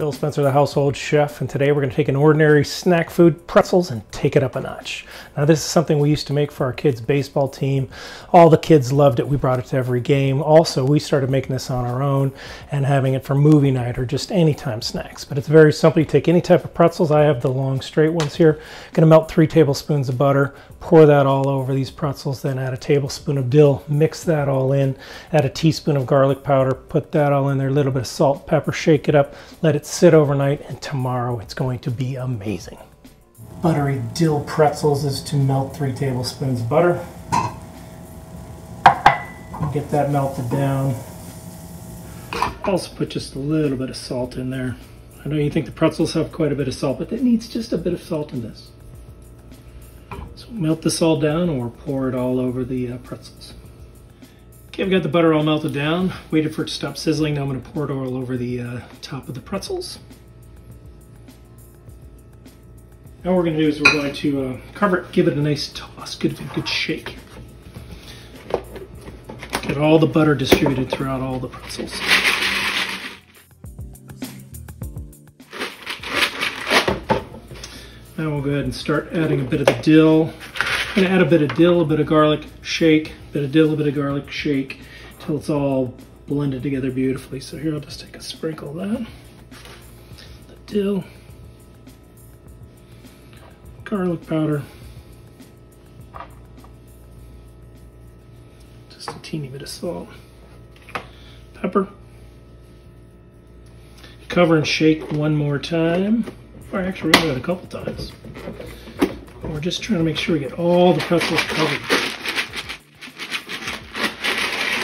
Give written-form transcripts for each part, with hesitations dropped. Bill Spencer, the Household Chef, and today we're going to take an ordinary snack food, pretzels, and take it up a notch. Now this is something we used to make for our kids' baseball team. All the kids loved it. We brought it to every game. Also, we started making this on our own and having it for movie night or just anytime snacks. But it's very simple. You take any type of pretzels. I have the long straight ones here. I'm going to melt 3 tablespoons of butter, pour that all over these pretzels, then add a tablespoon of dill, mix that all in, add a teaspoon of garlic powder, put that all in there, a little bit of salt, pepper, shake it up, let it sit overnight, and tomorrow it's going to be amazing. Buttery dill pretzels is to melt 3 tablespoons of butter. Get that melted down. Also put just a little bit of salt in there. I know you think the pretzels have quite a bit of salt, but it needs just a bit of salt in this. So melt this all down or pour it all over the pretzels. Okay, I've got the butter all melted down, waited for it to stop sizzling. Now I'm going to pour it all over the top of the pretzels. Now what we're going to do is we're going to cover it, give it a nice toss, good shake. Get all the butter distributed throughout all the pretzels. Now we'll go ahead and start adding a bit of the dill. I'm gonna add a bit of dill, a bit of garlic, shake, a bit of dill, a bit of garlic, shake, until it's all blended together beautifully. So here, I'll just take a sprinkle of that. The dill, garlic powder, just a teeny bit of salt, pepper. Cover and shake one more time, or actually we'll do it a couple times. We're just trying to make sure we get all the pretzels covered.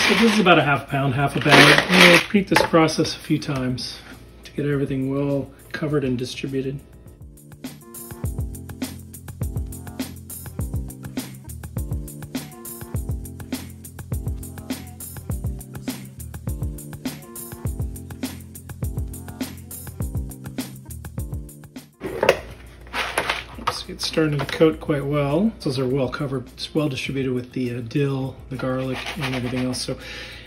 So this is about a half pound, half a bag. I'm going to repeat this process a few times to get everything well covered and distributed. It's starting to coat quite well. Those are well covered, it's well distributed with the dill, the garlic, and everything else. So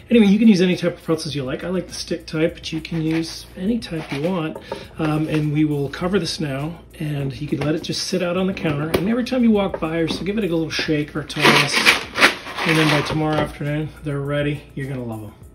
anyway, you can use any type of pretzels you like. I like the stick type, but you can use any type you want. And we will cover this now, and you can let it just sit out on the counter. And every time you walk by, or so give it a little shake or toss. And then by tomorrow afternoon, they're ready. You're gonna love them.